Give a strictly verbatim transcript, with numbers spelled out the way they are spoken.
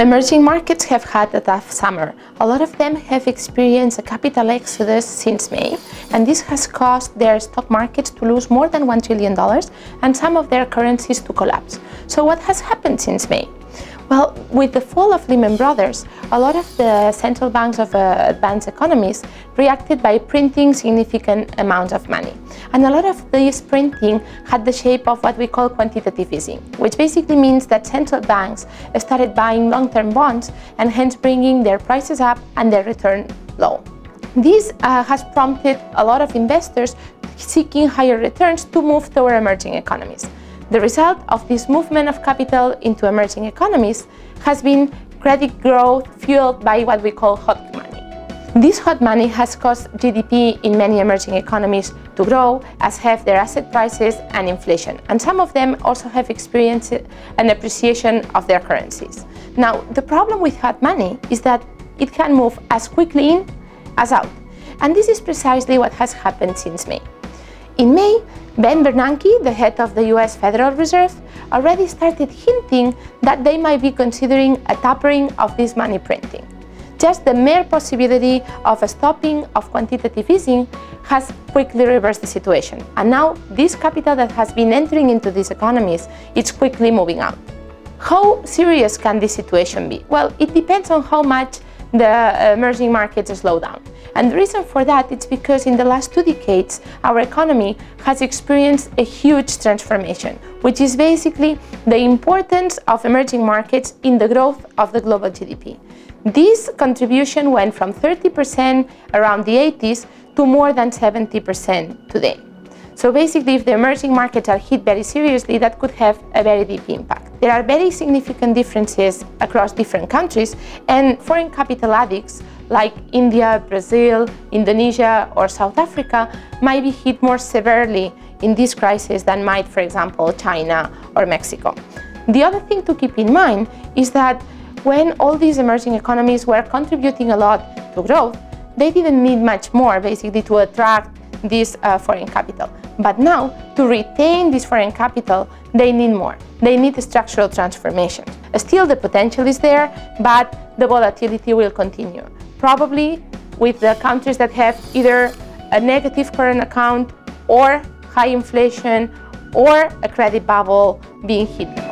Emerging markets have had a tough summer. A lot of them have experienced a capital exodus since May, and this has caused their stock markets to lose more than one trillion dollars and some of their currencies to collapse. So what has happened since May? Well, with the fall of Lehman Brothers, a lot of the central banks of uh, advanced economies reacted by printing significant amounts of money. And a lot of this printing had the shape of what we call quantitative easing, which basically means that central banks started buying long-term bonds and hence bringing their prices up and their return low. This uh, has prompted a lot of investors seeking higher returns to move toward emerging economies. The result of this movement of capital into emerging economies has been credit growth fueled by what we call hot money. This hot money has caused G D P in many emerging economies to grow, as have their asset prices and inflation. And some of them also have experienced an appreciation of their currencies. Now, the problem with hot money is that it can move as quickly in as out. And this is precisely what has happened since May. In May, Ben Bernanke, the head of the U S Federal Reserve, already started hinting that they might be considering a tapering of this money printing. Just the mere possibility of a stopping of quantitative easing has quickly reversed the situation. And now this capital that has been entering into these economies is quickly moving out. How serious can this situation be? Well, it depends on how much the emerging markets slow down. And the reason for that is because in the last two decades, our economy has experienced a huge transformation, which is basically the importance of emerging markets in the growth of the global G D P. This contribution went from thirty percent around the eighties to more than seventy percent today. So basically, if the emerging markets are hit very seriously, that could have a very deep impact. There are very significant differences across different countries, and foreign capital addicts like India, Brazil, Indonesia, or South Africa might be hit more severely in this crisis than might, for example, China or Mexico. The other thing to keep in mind is that when all these emerging economies were contributing a lot to growth, they didn't need much more, basically, to attract this uh, foreign capital. But now, to retain this foreign capital, they need more. They need structural transformation. Still, the potential is there, but the volatility will continue, probably with the countries that have either a negative current account or high inflation or a credit bubble being hit.